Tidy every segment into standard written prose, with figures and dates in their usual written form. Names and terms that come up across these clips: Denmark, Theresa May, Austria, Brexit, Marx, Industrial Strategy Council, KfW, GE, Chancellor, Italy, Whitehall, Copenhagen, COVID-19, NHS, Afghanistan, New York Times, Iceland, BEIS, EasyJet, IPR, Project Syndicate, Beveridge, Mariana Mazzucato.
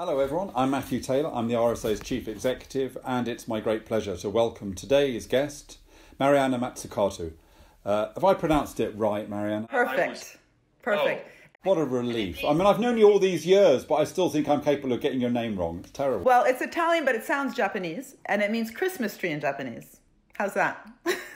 Hello everyone, I'm Matthew Taylor, I'm the RSA's Chief Executive, and it's my great pleasure to welcome today's guest, Mariana Mazzucato. Have I pronounced it right, Mariana? Perfect. Oh. What a relief. I mean, I've known you all these years, but I still think I'm capable of getting your name wrong. It's terrible. Well, it's Italian, but it sounds Japanese, and it means Christmas tree in Japanese. How's that?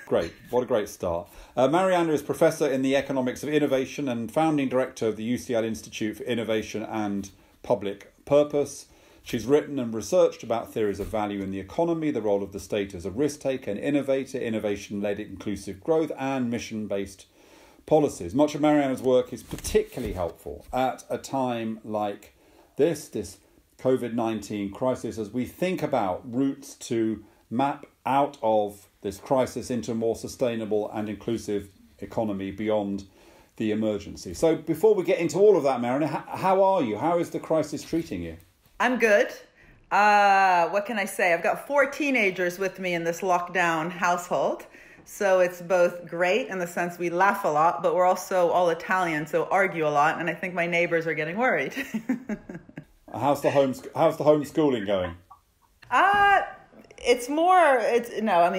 Great. What a great start. Mariana is Professor in the Economics of Innovation and Founding Director of the UCL Institute for Innovation and Public Purpose. She's written and researched about theories of value in the economy, the role of the state as a risk-taker and innovator, innovation-led inclusive growth, and mission-based policies. Much of Mariana's work is particularly helpful at a time like this COVID-19 crisis, as we think about routes to map out of this crisis into a more sustainable and inclusive economy beyond the emergency. So before we get into all of that, Mariana, how are you? How is the crisis treating you? I'm good. What can I say? I've got 4 teenagers with me in this lockdown household. So it's both great in the sense we laugh a lot, but we're also all Italian, so argue a lot. And I think my neighbors are getting worried. How's the homeschooling going?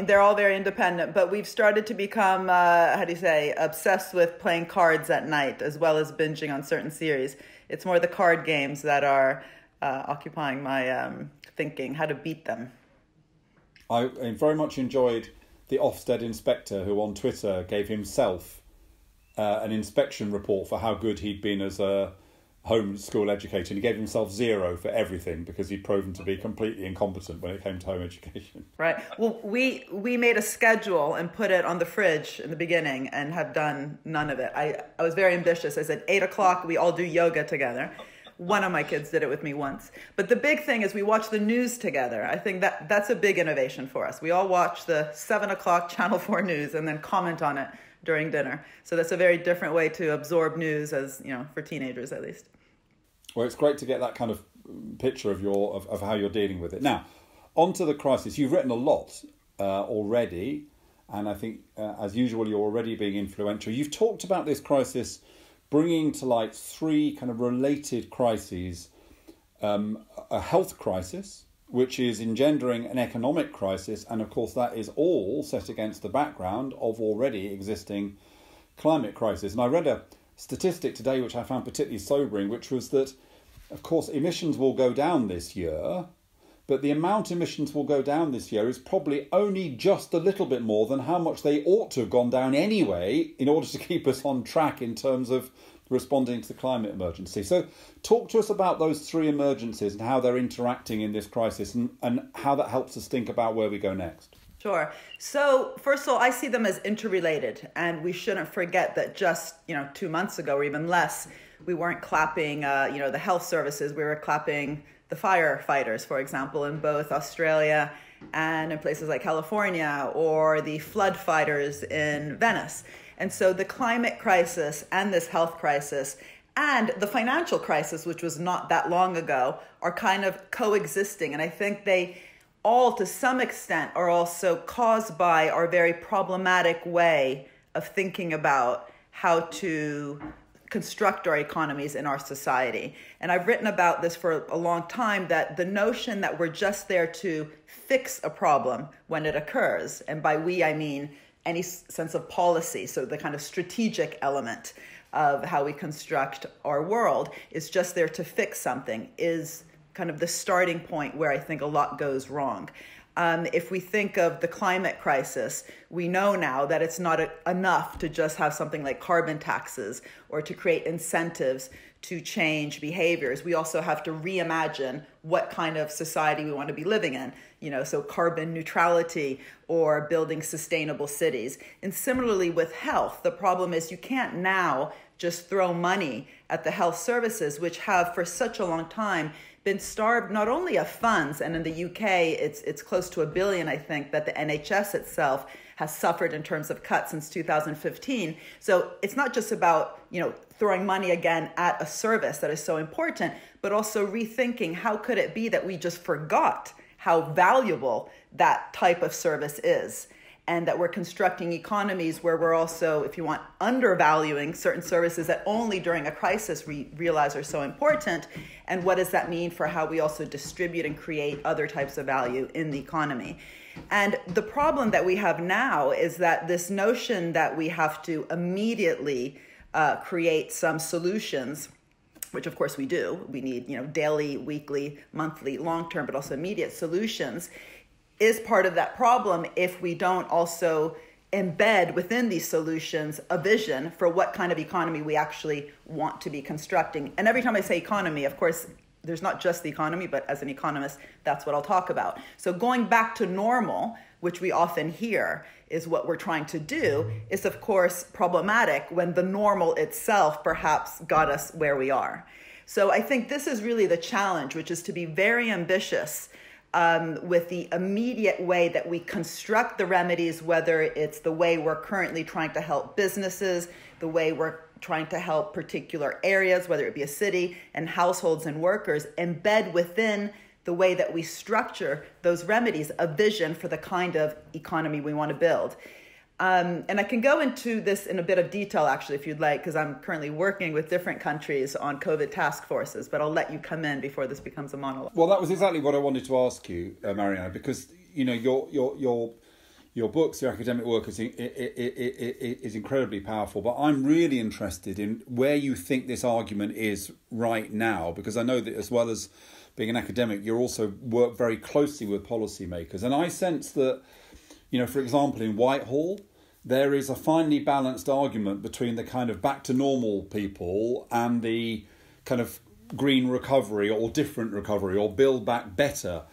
They're all very independent, but we've started to become, obsessed with playing cards at night, as well as binging on certain series. It's more the card games that are occupying my thinking, how to beat them. I very much enjoyed the Ofsted inspector who on Twitter gave himself an inspection report for how good he'd been as a homeschool educator, and he gave himself 0 for everything because he'd proven to be completely incompetent when it came to home education. Right. Well, we made a schedule and put it on the fridge in the beginning and have done none of it. I was very ambitious. I said 8 o'clock, we all do yoga together. One of my kids did it with me once. But the big thing is we watch the news together. I think that's a big innovation for us. We all watch the 7 o'clock Channel 4 news and then comment on it during dinner. So that's a very different way to absorb news, as you know, for teenagers at least. Well, it's great to get that kind of picture of how you're dealing with it. Now, onto the crisis. You've written a lot already, and I think, as usual, you're already being influential. You've talked about this crisis bringing to light 3 kind of related crises, a health crisis, which is engendering an economic crisis. And of course, that is all set against the background of already existing climate crisis. And I read a statistic today, which I found particularly sobering, which was that, of course, emissions will go down this year, but the amount emissions will go down this year is probably only just a little bit more than how much they ought to have gone down anyway, in order to keep us on track in terms of responding to the climate emergency. So talk to us about those 3 emergencies and how they're interacting in this crisis, and how that helps us think about where we go next. Sure. So first of all, I see them as interrelated, and we shouldn't forget that just 2 months ago or even less, we weren't clapping the health services. We were clapping the firefighters, for example, in both Australia and in places like California, or the flood fighters in Venice. And so the climate crisis and this health crisis and the financial crisis, which was not that long ago, are kind of coexisting. And I think they all, to some extent, are also caused by our very problematic way of thinking about how to construct our economies in our society. And I've written about this for a long time, that the notion that we're just there to fix a problem when it occurs, and by we, I mean any sense of policy, so the kind of strategic element of how we construct our world, is just there to fix something, is kind of the starting point where I think a lot goes wrong. If we think of the climate crisis, we know now that it's not enough to just have something like carbon taxes or to create incentives to change behaviors. We also have to reimagine what kind of society we want to be living in, so carbon neutrality or building sustainable cities. And similarly with health, the problem is you can't now just throw money at the health services, which have for such a long time been starved not only of funds, and in the UK, it's close to $1 billion, I think, that the NHS itself has suffered in terms of cuts since 2015. So it's not just about, throwing money again at a service that is so important, but also rethinking how could it be that we just forgot how valuable that type of service is. and that we're constructing economies where we're also, if you want, undervaluing certain services that only during a crisis we realize are so important, and what does that mean for how we also distribute and create other types of value in the economy. And the problem that we have now is that this notion that we have to immediately create some solutions, which of course we do, we need daily, weekly, monthly, long-term, but also immediate solutions, is part of that problem if we don't also embed within these solutions a vision for what kind of economy we actually want to be constructing. And every time I say economy, of course, there's not just the economy, but as an economist, that's what I'll talk about. So going back to normal, which we often hear is what we're trying to do, is of course problematic when the normal itself perhaps got us where we are. So I think this is really the challenge, which is to be very ambitious with the immediate way that we construct the remedies, whether it's the way we're currently trying to help businesses, the way we're trying to help particular areas, whether it be a city and households and workers, embed within the way that we structure those remedies a vision for the kind of economy we want to build. And I can go into this in a bit of detail, actually, if you'd like, because I'm currently working with different countries on COVID task forces, but I'll let you come in before this becomes a monologue. Well, that was exactly what I wanted to ask you, Mariana, because, your books, your academic work is incredibly powerful. But I'm really interested in where you think this argument is right now, because I know that as well as being an academic, you also work very closely with policymakers. And I sense that, for example, in Whitehall, there is a finely balanced argument between the kind of back to normal people and the kind of green recovery or different recovery or build back better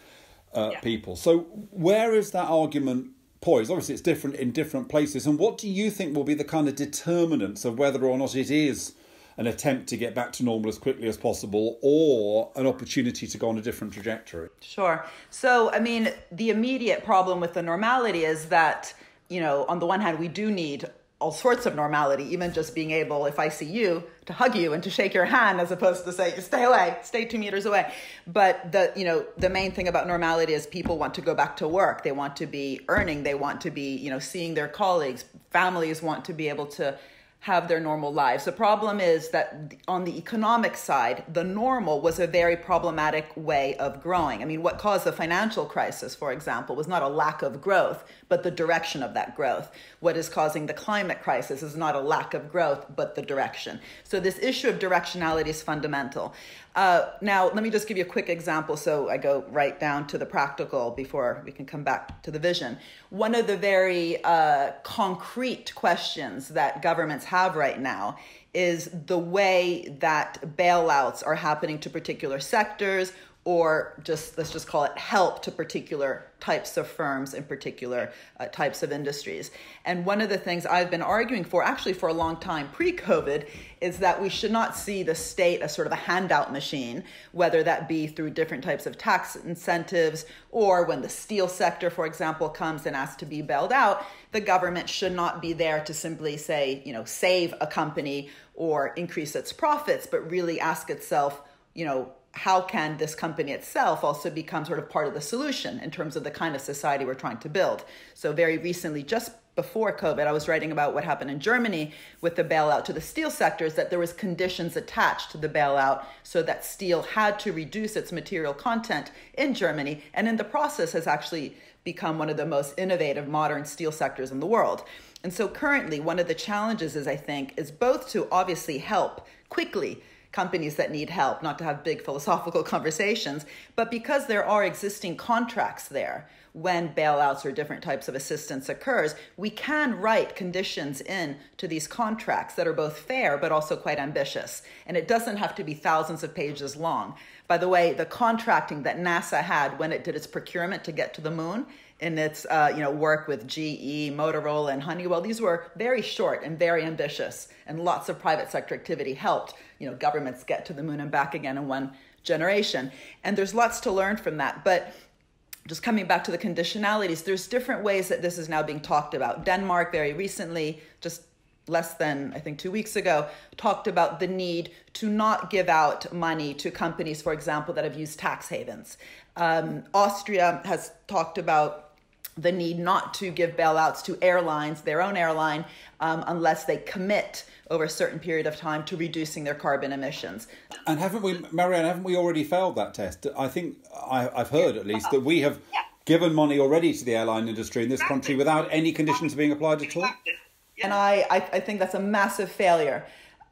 people. So where is that argument poised? Obviously, it's different in different places. And what do you think will be the kind of determinants of whether or not it is an attempt to get back to normal as quickly as possible or an opportunity to go on a different trajectory? Sure. So, I mean, the immediate problem with the normality is that, on the one hand, we do need all sorts of normality, even just being able, if I see you, to hug you and to shake your hand as opposed to say, stay away, stay 2 meters away. But the main thing about normality is people want to go back to work. They want to be earning. They want to be, seeing their colleagues. Families want to be able to have their normal lives. The problem is that on the economic side, the normal was a very problematic way of growing. I mean, what caused the financial crisis, for example, was not a lack of growth, but the direction of that growth. What is causing the climate crisis is not a lack of growth, but the direction. So this issue of directionality is fundamental. Now, let me just give you a quick example so I go right down to the practical before we can come back to the vision. One of the very concrete questions that governments have right now is the way that bailouts are happening to particular sectors, or just let's just call it help to particular types of firms in particular types of industries. And one of the things I've been arguing for actually for a long time pre-COVID is that we should not see the state as sort of a handout machine, whether that be through different types of tax incentives or when the steel sector, for example, comes and asks to be bailed out, the government should not be there to simply say, save a company or increase its profits, but really ask itself, how can this company itself also become sort of part of the solution in terms of the kind of society we're trying to build? So very recently, just before COVID, I was writing about what happened in Germany with the bailout to the steel sectors, that there was conditions attached to the bailout so that steel had to reduce its material content in Germany, and in the process has actually become one of the most innovative modern steel sectors in the world. And so currently, one of the challenges is, I think, is both to obviously help quickly companies that need help, not to have big philosophical conversations, but because there are existing contracts there when bailouts or different types of assistance occurs, we can write conditions in to these contracts that are both fair, but also quite ambitious. And it doesn't have to be thousands of pages long. By the way, the contracting that NASA had when it did its procurement to get to the moon in its work with GE, Motorola, and Honeywell, these were very short and very ambitious, and lots of private sector activity helped governments get to the moon and back again in one generation. And there's lots to learn from that. But just coming back to the conditionalities, there's different ways that this is now being talked about. Denmark very recently, just less than, I think, 2 weeks ago, talked about the need to not give out money to companies, for example, that have used tax havens. Austria has talked about the need not to give bailouts to airlines, their own airline, unless they commit over a certain period of time to reducing their carbon emissions. And haven't we, Marianne, haven't we already failed that test? I think I've heard at least that we have given money already to the airline industry in this country without any conditions being applied at all. And I think that's a massive failure.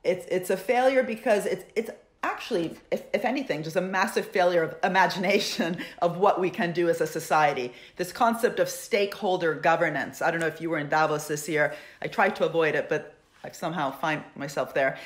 It's a failure because it's actually, if anything, just a massive failure of imagination of what we can do as a society. This concept of stakeholder governance. I don't know if you were in Davos this year. I tried to avoid it, but I somehow find myself there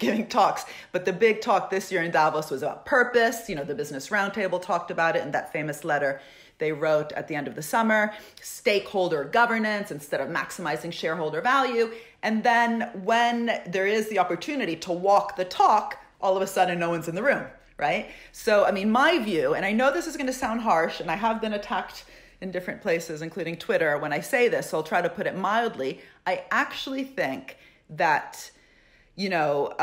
giving talks. But the big talk this year in Davos was about purpose. You know, the Business Roundtable talked about it in that famous letter they wrote at the end of the summer, stakeholder governance instead of maximizing shareholder value. And then when there is the opportunity to walk the talk, all of a sudden no one's in the room, right? So, I mean, my view, and I know this is going to sound harsh, and I have been attacked in different places, including Twitter, when I say this, so I'll try to put it mildly. I actually think that, you know,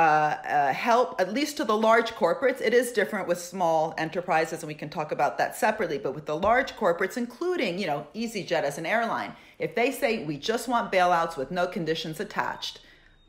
help, at least to the large corporates, it is different with small enterprises, and we can talk about that separately, but with the large corporates, including, you know, EasyJet as an airline, if they say, we just want bailouts with no conditions attached,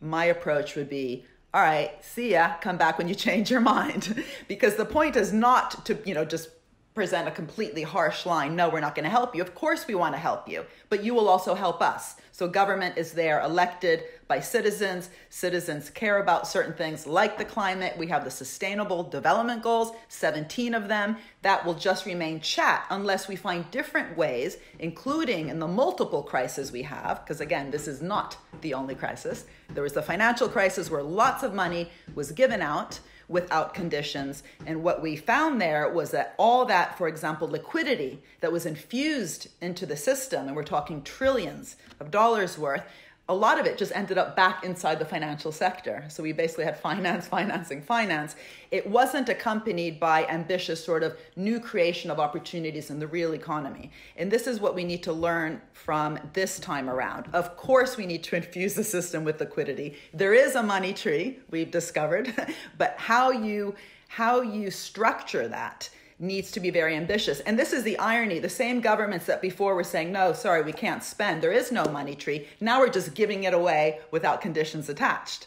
my approach would be, all right, see ya, come back when you change your mind. Because the point is not to, you know, just present a completely harsh line. No, we're not going to help you. Of course we want to help you, but you will also help us. So government is there elected by citizens. Citizens care about certain things like the climate. We have the Sustainable Development Goals, 17 of them. That will just remain chat unless we find different ways, including in the multiple crises we have, because again, this is not the only crisis. There was the financial crisis where lots of money was given out without conditions. And what we found there was that all that, for example, liquidity that was infused into the system, and we're talking trillions of dollars worth, a lot of it just ended up back inside the financial sector. So we basically had finance, financing, finance. It wasn't accompanied by ambitious sort of new creation of opportunities in the real economy. And this is what we need to learn from this time around. Of course, we need to infuse the system with liquidity. There is a money tree, we've discovered, but how you structure that needs to be very ambitious. And this is the irony. The same governments that before were saying, no, sorry, we can't spend. There is no money tree. Now we're just giving it away without conditions attached.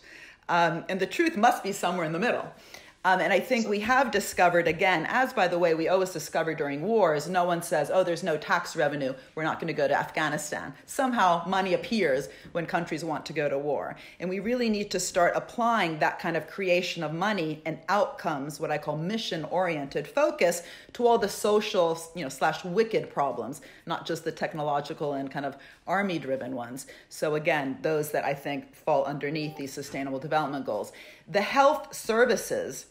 And the truth must be somewhere in the middle. And I think we have discovered, again, as by the way, we always discover during wars, no one says, oh, there's no tax revenue. We're not going to go to Afghanistan. Somehow money appears when countries want to go to war. And we really need to start applying that kind of creation of money and outcomes, what I call mission-oriented focus, to all the social, you know, slash wicked problems, not just the technological and kind of army-driven ones. So again, those that I think fall underneath these Sustainable Development Goals. The health services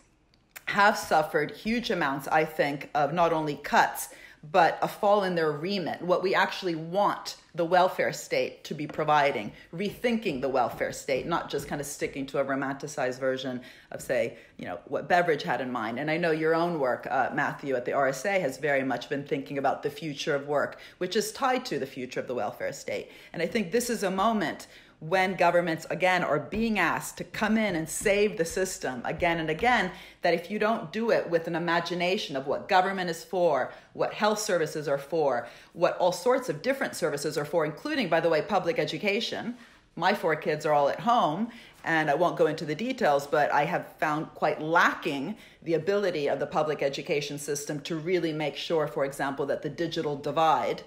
have suffered huge amounts, I think, of not only cuts, but a fall in their remit, what we actually want the welfare state to be providing, rethinking the welfare state, not just kind of sticking to a romanticized version of, say, you know, what Beveridge had in mind. And I know your own work, Matthew, at the RSA has very much been thinking about the future of work, which is tied to the future of the welfare state. And I think this is a moment when governments, again, are being asked to come in and save the system again and again, that if you don't do it with an imagination of what government is for, what health services are for, what all sorts of different services are for, including, by the way, public education. My four kids are all at home, and I won't go into the details, but I have found quite lacking the ability of the public education system to really make sure, for example, that the digital divide,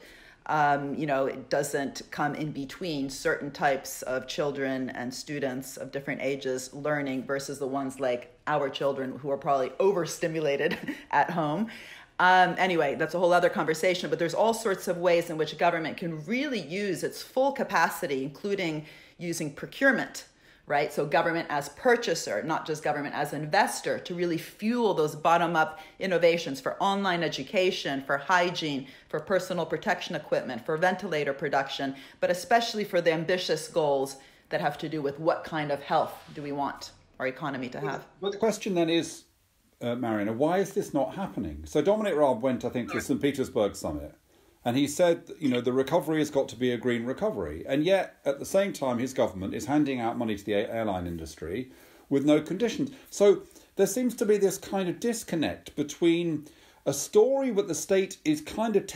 you know, it doesn't come in between certain types of children and students of different ages learning versus the ones like our children who are probably overstimulated at home. Anyway, that's a whole other conversation, but there's all sorts of ways in which government can really use its full capacity, including using procurement, right? So government as purchaser, not just government as investor, to really fuel those bottom-up innovations for online education, for hygiene, for personal protection equipment, for ventilator production, but especially for the ambitious goals that have to do with what kind of health do we want our economy to have. Well, the question then is, Mariana, why is this not happening? So Dominic Raab went, I think, to the St. Petersburg summit, and he said, you know, the recovery has got to be a green recovery. And yet, at the same time, his government is handing out money to the airline industry with no conditions. So there seems to be this kind of disconnect between a story what the state is kind of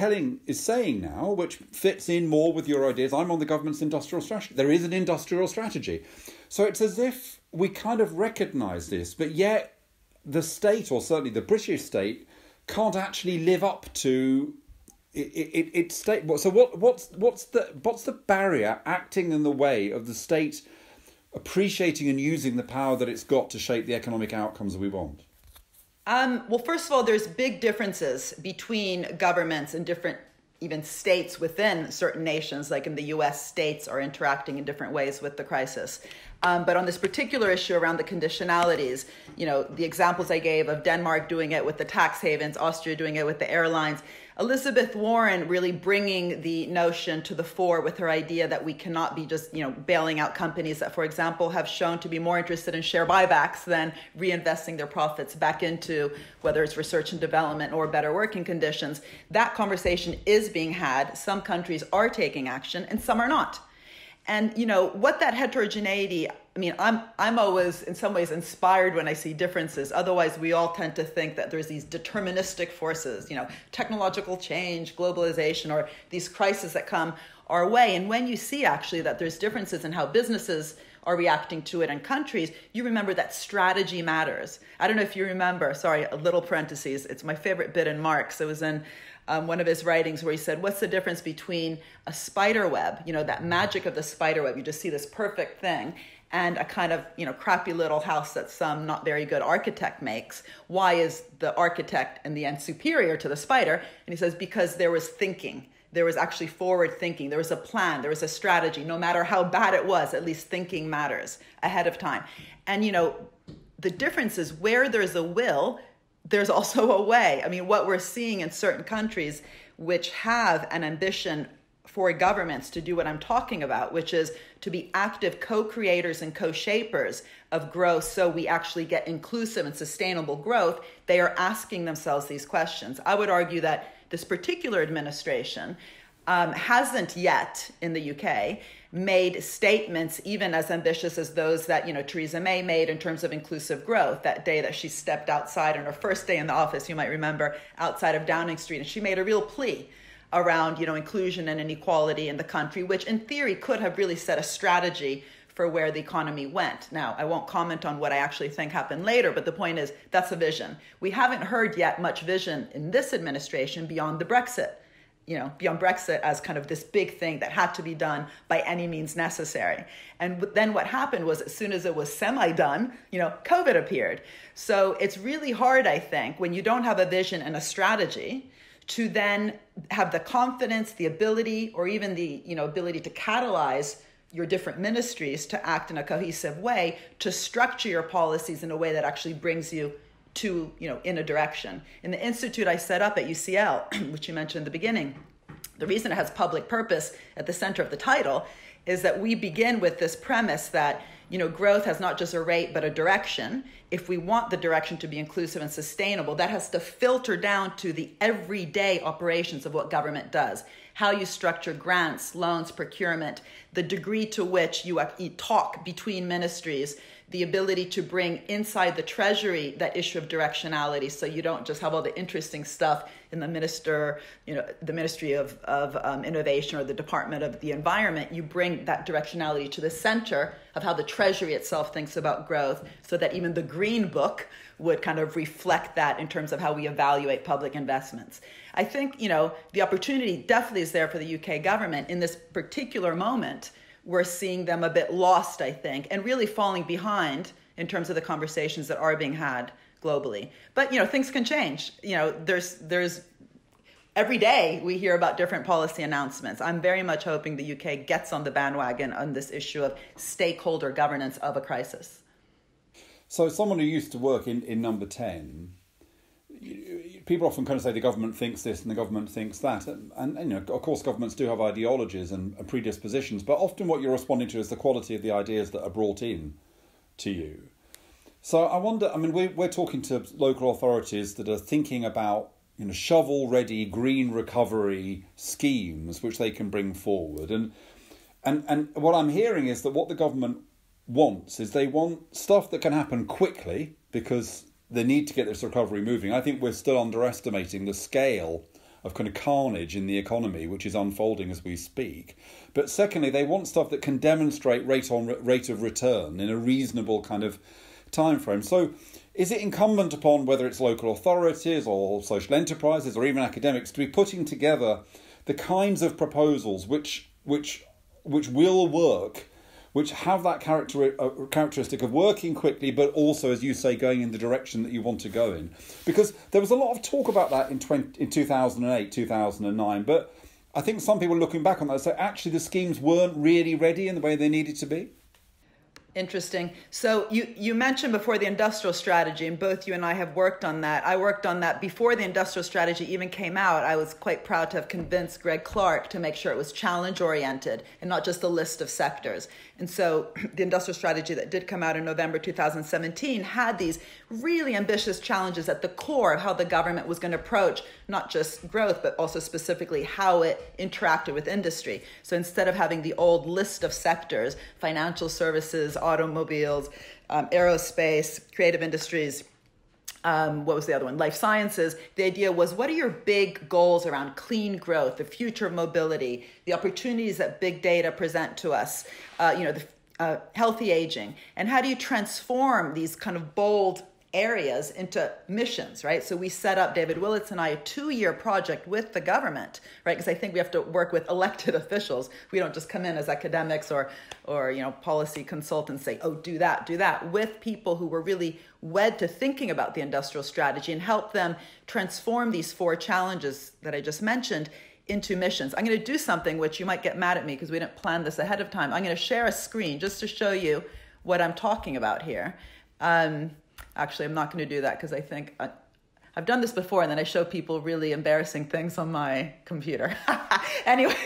saying now, which fits in more with your ideas. I'm on the government's industrial strategy. There is an industrial strategy. So it's as if we kind of recognise this, but yet the state, or certainly the British state, can't actually live up to its state. So what's the barrier acting in the way of the state appreciating and using the power that it's got to shape the economic outcomes we want? Well, first of all, there's big differences between governments and different even states within certain nations. Like in the US, states are interacting in different ways with the crisis. But on this particular issue around the conditionalities, you know, the examples I gave of Denmark doing it with the tax havens, Austria doing it with the airlines, Elizabeth Warren really bringing the notion to the fore with her idea that we cannot be just, you know, bailing out companies that, for example, have shown to be more interested in share buybacks than reinvesting their profits back into whether it's research and development or better working conditions. That conversation is being had. Some countries are taking action and some are not. And, you know, what that heterogeneity, I mean, I'm always in some ways inspired when I see differences. Otherwise, we all tend to think that there's these deterministic forces, you know, technological change, globalization, or these crises that come our way. And when you see actually that there's differences in how businesses are reacting to it in countries, you remember that strategy matters. I don't know if you remember, sorry, a little parenthesis. It's my favorite bit in Marx. It was in one of his writings where he said, what's the difference between a spider web, you know, that magic of the spider web, you just see this perfect thing, and a kind of, you know, crappy little house that some not very good architect makes. Why is the architect in the end superior to the spider? And he says, because there was thinking. There was actually forward thinking. There was a plan. There was a strategy. No matter how bad it was, at least thinking matters ahead of time. And, you know, the difference is where there's a will, there's also a way. I mean, what we're seeing in certain countries which have an ambition for governments to do what I'm talking about, which is to be active co-creators and co-shapers of growth so we actually get inclusive and sustainable growth, they are asking themselves these questions. I would argue that this particular administration hasn't yet, in the UK, made statements even as ambitious as those that, you know, Theresa May made in terms of inclusive growth. That day that she stepped outside on her first day in the office, you might remember, outside of Downing Street, and she made a real plea around, you know, inclusion and inequality in the country, which in theory could have really set a strategy for where the economy went. Now, I won't comment on what I actually think happened later, but the point is that's a vision. We haven't heard yet much vision in this administration beyond the Brexit, you know, beyond Brexit as kind of this big thing that had to be done by any means necessary. And then what happened was as soon as it was semi-done, you know, COVID appeared. So it's really hard, I think, when you don't have a vision and a strategy to then have the confidence, the ability, or even the, you know, ability to catalyze your different ministries to act in a cohesive way, to structure your policies in a way that actually brings you to, you know, in a direction. In the institute I set up at UCL, which you mentioned in the beginning, the reason it has public purpose at the center of the title is that we begin with this premise that, you know, growth has not just a rate, but a direction. If we want the direction to be inclusive and sustainable, that has to filter down to the everyday operations of what government does, how you structure grants, loans, procurement, the degree to which you talk between ministries, the ability to bring inside the Treasury that issue of directionality, so you don't just have all the interesting stuff in the Ministry of Innovation or the Department of the Environment. You bring that directionality to the center of how the Treasury itself thinks about growth, so that even the Green Book would kind of reflect that in terms of how we evaluate public investments. I think, you know, the opportunity definitely is there for the UK government. In this particular moment, we're seeing them a bit lost, I think, and really falling behind in terms of the conversations that are being had globally. But, you know, things can change. You know, there's every day we hear about different policy announcements. I'm very much hoping the UK gets on the bandwagon on this issue of stakeholder governance of a crisis. So someone who used to work in Number 10, people often kind of say the government thinks this and the government thinks that. And you know, of course, governments do have ideologies and predispositions, but often what you're responding to is the quality of the ideas that are brought in to you. So I wonder, I mean, we're talking to local authorities that are thinking about, you know, shovel-ready green recovery schemes which they can bring forward. And what I'm hearing is that what the government wants is they want stuff that can happen quickly because the need to get this recovery moving. I think we're still underestimating the scale of kind of carnage in the economy, which is unfolding as we speak. But secondly, they want stuff that can demonstrate rate of return in a reasonable kind of time frame. So is it incumbent upon, whether it's local authorities or social enterprises or even academics, to be putting together the kinds of proposals which will work, which have that characteristic of working quickly, but also, as you say, going in the direction that you want to go in? Because there was a lot of talk about that in 2008, 2009, but I think some people looking back on that say, actually, the schemes weren't really ready in the way they needed to be. Interesting. So you mentioned before the industrial strategy, and both you and I have worked on that. I worked on that before the industrial strategy even came out. I was quite proud to have convinced Greg Clark to make sure it was challenge oriented and not just a list of sectors. And so the industrial strategy that did come out in November 2017 had these really ambitious challenges at the core of how the government was going to approach not just growth, but also specifically how it interacted with industry. So instead of having the old list of sectors, financial services, automobiles, aerospace, creative industries, what was the other one? Life sciences. The idea was, what are your big goals around clean growth, the future of mobility, the opportunities that big data present to us, the healthy aging, and how do you transform these kind of bold areas into missions, right? So we set up, David Willits and I, a two-year project with the government, right? Because I think we have to work with elected officials. We don't just come in as academics or policy consultants say, oh, do that, with people who were really wed to thinking about the industrial strategy and help them transform these four challenges that I just mentioned into missions. I'm going to do something which you might get mad at me because we didn't plan this ahead of time. I'm going to share a screen just to show you what I'm talking about here. Actually, I'm not going to do that because I think I've done this before, and then I show people really embarrassing things on my computer. Anyway,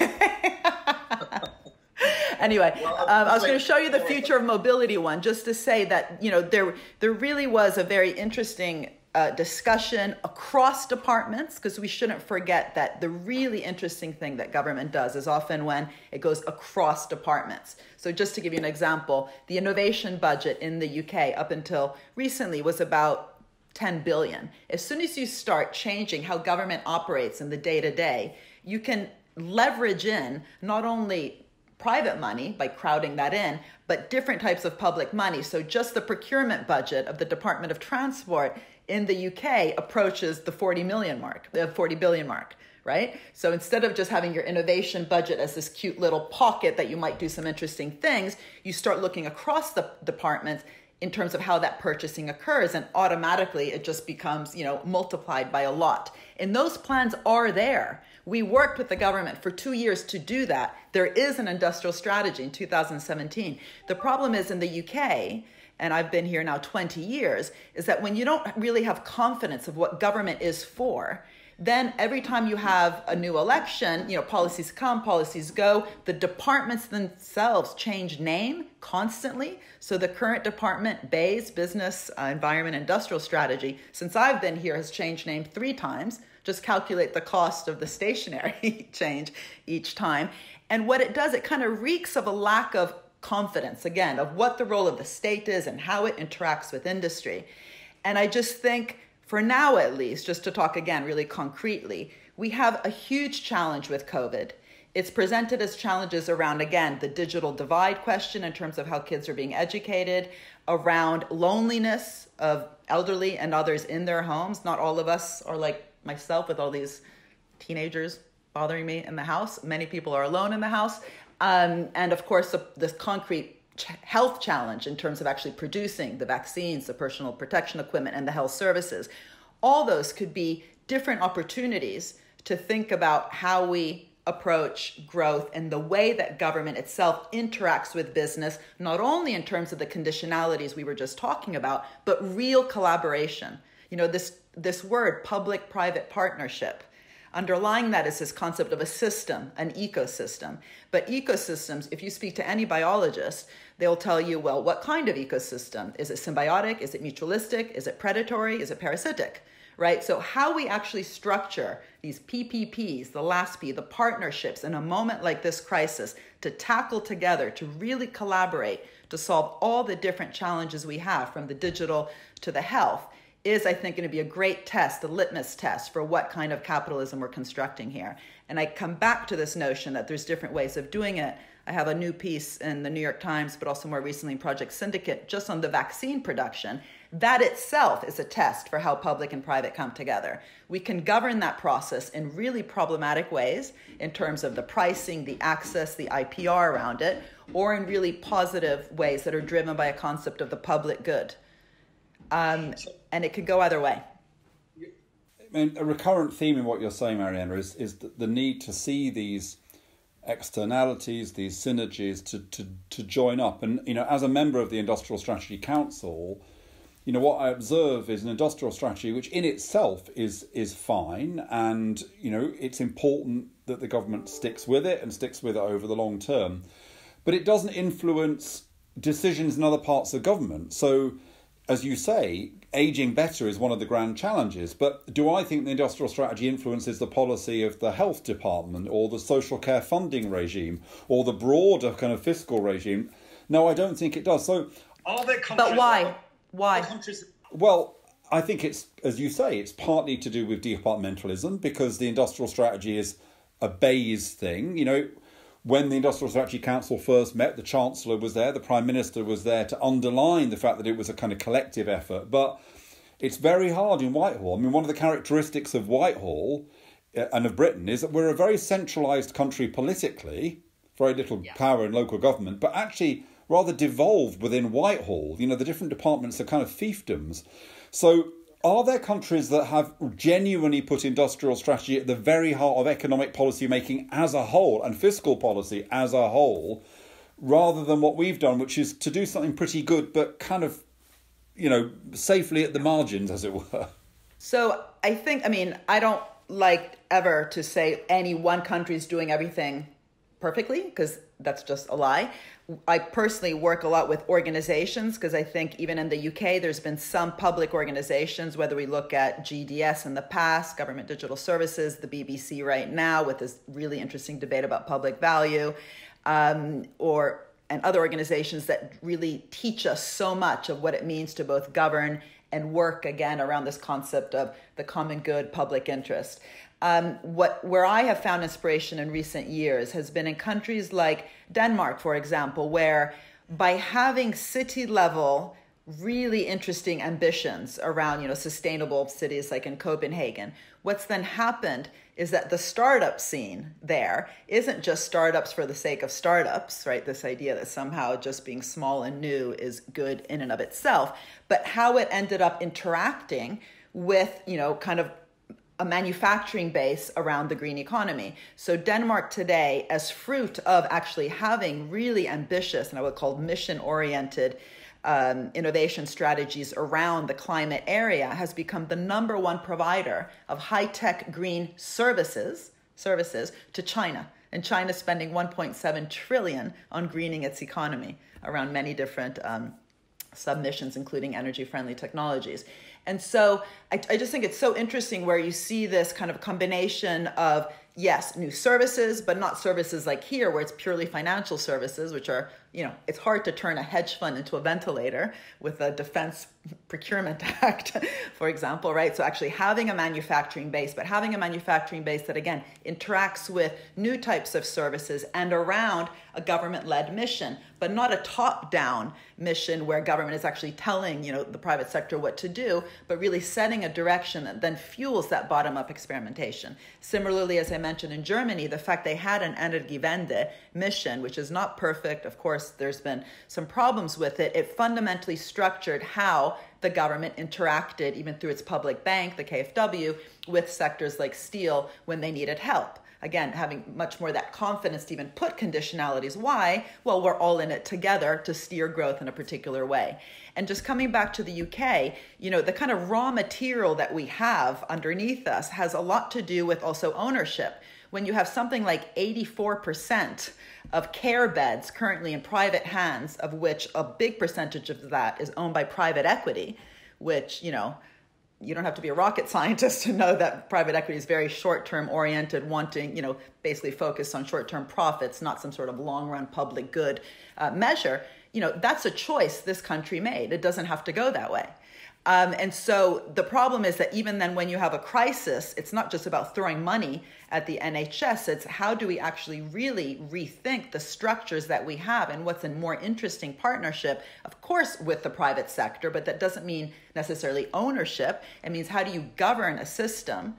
well, I was going to show you the future of mobility one, just to say that there really was a very interesting discussion across departments, because we shouldn't forget that the really interesting thing that government does is often when it goes across departments. So just to give you an example, the innovation budget in the UK up until recently was about 10 billion. As soon as you start changing how government operates in the day-to-day, you can leverage in not only private money by crowding that in, but different types of public money. So just the procurement budget of the Department of Transport in the UK approaches the 40 billion mark, right? So instead of just having your innovation budget as this cute little pocket that you might do some interesting things, you start looking across the departments in terms of how that purchasing occurs, and automatically it just becomes, multiplied by a lot. And those plans are there. We worked with the government for 2 years to do that. There is an industrial strategy in 2017. The problem is in the UK, and I've been here now 20 years, is that when you don't really have confidence of what government is for, then every time you have a new election, policies come, policies go. The departments themselves change name constantly. So the current department, BEIS, Business, Environment, Industrial Strategy, since I've been here has changed name 3 times. Just calculate the cost of the stationery change each time. And what it does, it kind of reeks of a lack of confidence, again, of what the role of the state is and how it interacts with industry. And I just think, for now at least, just to talk again really concretely, we have a huge challenge with COVID. It's presented as challenges around, again, the digital divide question in terms of how kids are being educated, around loneliness of elderly and others in their homes. Not all of us are like myself with all these teenagers bothering me in the house. Many people are alone in the house. And of course, the concrete health challenge in terms of actually producing the vaccines, the personal protection equipment, and the health services. All those could be different opportunities to think about how we approach growth and the way that government itself interacts with business, not only in terms of the conditionalities we were just talking about, but real collaboration. This word, public-private partnership. Underlying that is this concept of a system, an ecosystem. But ecosystems, if you speak to any biologist, they'll tell you, well, what kind of ecosystem? Is it symbiotic? Is it mutualistic? Is it predatory? Is it parasitic? Right? So how we actually structure these PPPs, the last P, the partnerships in a moment like this crisis, to tackle together, to really collaborate, to solve all the different challenges we have, from the digital to the health, is, I think, going to be a great test, a litmus test for what kind of capitalism we're constructing here. And I come back to this notion that there's different ways of doing it. I have a new piece in the New York Times, but also more recently in Project Syndicate, just on the vaccine production. That itself is a test for how public and private come together. We can govern that process in really problematic ways in terms of the pricing, the access, the IPR around it, or in really positive ways that are driven by a concept of the public good. And it could go either way. I mean, a recurrent theme in what you're saying, Mariana, is the need to see these externalities, these synergies to join up. And, you know, as a member of the Industrial Strategy Council, you know, what I observe is an industrial strategy which in itself is fine. And, you know, it's important that the government sticks with it and sticks with it over the long term. But it doesn't influence decisions in other parts of government. So, as you say, ageing better is one of the grand challenges. But do I think the industrial strategy influences the policy of the health department or the social care funding regime or the broader kind of fiscal regime? No, I don't think it does. So, are there countries? But why? Why? Countries? Well, I think it's, as you say, it's partly to do with departmentalism, because the industrial strategy is a BEIS thing. You know, when the Industrial Strategy Council first met, the Chancellor was there, the Prime Minister was there to underline the fact that it was a kind of collective effort. But it's very hard in Whitehall. I mean, one of the characteristics of Whitehall and of Britain is that we're a very centralised country politically, very little power in local government, but actually rather devolved within Whitehall. You know, the different departments are kind of fiefdoms. So are there countries that have genuinely put industrial strategy at the very heart of economic policy making as a whole and fiscal policy as a whole, rather than what we've done, which is to do something pretty good, but kind of, you know, safely at the margins, as it were? So I think, I mean, I don't like ever to say any one country is doing everything perfectly, because that's just a lie. I personally work a lot with organizations, because I think even in the UK, there's been some public organizations, whether we look at GDS in the past, Government Digital Services, the BBC right now with this really interesting debate about public value, and other organizations that really teach us so much of what it means to both govern and work, again, around this concept of the common good, public interest. Where I have found inspiration in recent years has been in countries like Denmark, for example, where by having city-level really interesting ambitions around, you know, sustainable cities like in Copenhagen, what's then happened is that the startup scene there isn't just startups for the sake of startups, right? This idea that somehow just being small and new is good in and of itself, but how it ended up interacting with, you know, kind of a manufacturing base around the green economy. So Denmark today, as fruit of actually having really ambitious and I would call mission-oriented innovation strategies around the climate area, has become the #1 provider of high-tech green services to China. And China's spending $1.7 trillion on greening its economy around many different submissions, including energy-friendly technologies. And so I just think it's so interesting where you see this kind of combination of, yes, new services, but not services like here where it's purely financial services, which are, you know, it's hard to turn a hedge fund into a ventilator with a Defense Procurement Act, for example, right? So actually having a manufacturing base, but having a manufacturing base that, again, interacts with new types of services and around a government-led mission, but not a top-down mission where government is actually telling, you know, the private sector what to do, but really setting a direction that then fuels that bottom-up experimentation. Similarly, as I mentioned in Germany, the fact they had an Energiewende mission, which is not perfect, of course, there's been some problems with it, it fundamentally structured how the government interacted, even through its public bank, the KfW, with sectors like steel when they needed help. Again, having much more that confidence to even put conditionalities. Why? Well, we're all in it together to steer growth in a particular way. And just coming back to the UK, you know, the kind of raw material that we have underneath us has a lot to do with also ownership. When you have something like 84% of care beds currently in private hands, of which a big percentage of that is owned by private equity, which, you know, you don't have to be a rocket scientist to know that private equity is very short-term oriented, wanting, you know, basically focused on short-term profits, not some sort of long-run public good measure. You know, that's a choice this country made. It doesn't have to go that way. And so the problem is that even then when you have a crisis, it's not just about throwing money at the NHS. It's how do we actually really rethink the structures that we have and what's a more interesting partnership, of course, with the private sector, but that doesn't mean necessarily ownership. It means how do you govern a system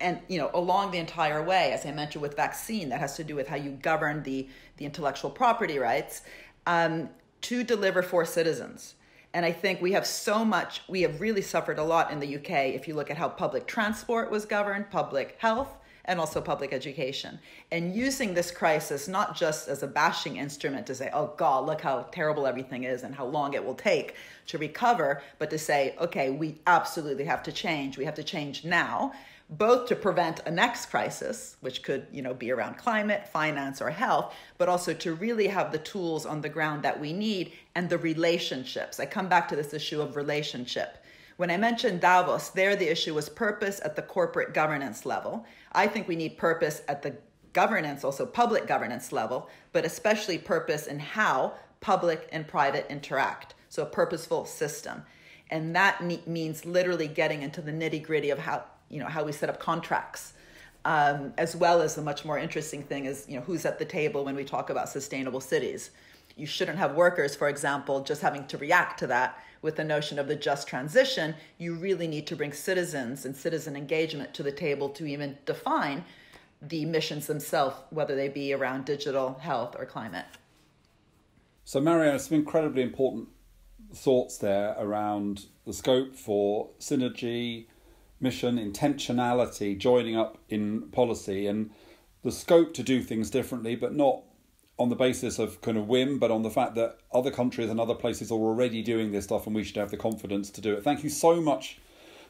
and, you know, along the entire way, as I mentioned with vaccine, that has to do with how you govern the intellectual property rights to deliver for citizens. And I think we have so much, we have really suffered a lot in the UK if you look at how public transport was governed, public health, and also public education. And using this crisis not just as a bashing instrument to say, oh God, look how terrible everything is and how long it will take to recover, but to say, okay, we absolutely have to change. We have to change now, both to prevent a next crisis, which could, you know, be around climate, finance, or health, but also to really have the tools on the ground that we need and the relationships. I come back to this issue of relationship. When I mentioned Davos, there the issue was purpose at the corporate governance level. I think we need purpose at the governance, also public governance level, but especially purpose in how public and private interact. So a purposeful system. And that means literally getting into the nitty-gritty of how, you know, how we set up contracts, as well as the much more interesting thing is, you know, who's at the table when we talk about sustainable cities. You shouldn't have workers, for example, just having to react to that with the notion of the just transition. You really need to bring citizens and citizen engagement to the table to even define the missions themselves, whether they be around digital, health, or climate. So, Mariana, some incredibly important thoughts there around the scope for synergy, mission, intentionality, joining up in policy, and the scope to do things differently, but not on the basis of kind of whim, but on the fact that other countries and other places are already doing this stuff and we should have the confidence to do it. Thank you so much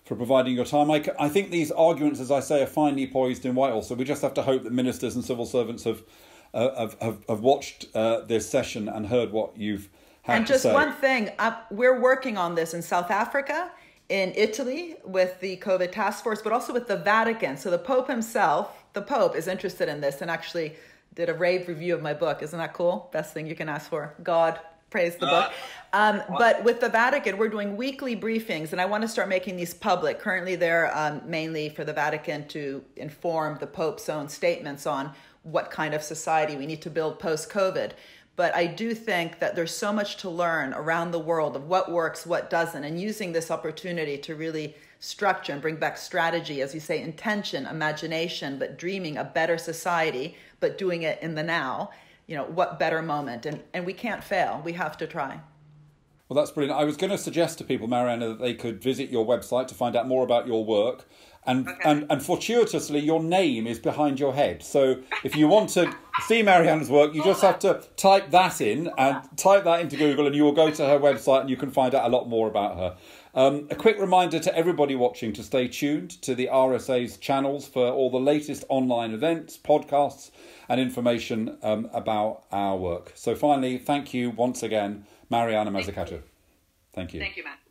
for providing your time. I think these arguments, as I say, are finely poised in Whitehall, so we just have to hope that ministers and civil servants have watched this session and heard what you've had to say. And just one thing, we're working on this in South Africa, in Italy with the COVID task force, but also with the Vatican. So the Pope himself, the Pope is interested in this and actually did a rave review of my book. Isn't that cool? Best thing you can ask for. God, praise the book. But with the Vatican, we're doing weekly briefings and I want to start making these public. Currently they're mainly for the Vatican to inform the Pope's own statements on what kind of society we need to build post-COVID. But I do think that there's so much to learn around the world of what works, what doesn't, and using this opportunity to really structure and bring back strategy, as you say, intention, imagination, but dreaming a better society, but doing it in the now, you know, what better moment? And we can't fail. We have to try. Well, that's brilliant. I was going to suggest to people, Mariana, that they could visit your website to find out more about your work. And fortuitously, your name is behind your head. So if you want to see Mariana's work, you just have to type that in and type that into Google and you will go to her website and you can find out a lot more about her. A quick reminder to everybody watching to stay tuned to the RSA's channels for all the latest online events, podcasts and information about our work. So finally, thank you once again, Mariana Mazzucato. Thank you. Thank you, Matt.